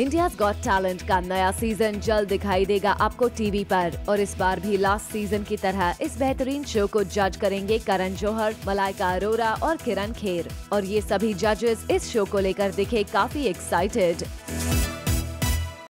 India's Got Talent का नया season जल्द दिखाई देगा आपको टीवी पर, और इस बार भी लास्ट सीजन की तरह इस बेहतरीन शो को जज करेंगे करण जौहर, मलाइका अरोरा और किरण खेर। और ये सभी जजेस इस शो को लेकर दिखे काफी एक्साइटेड।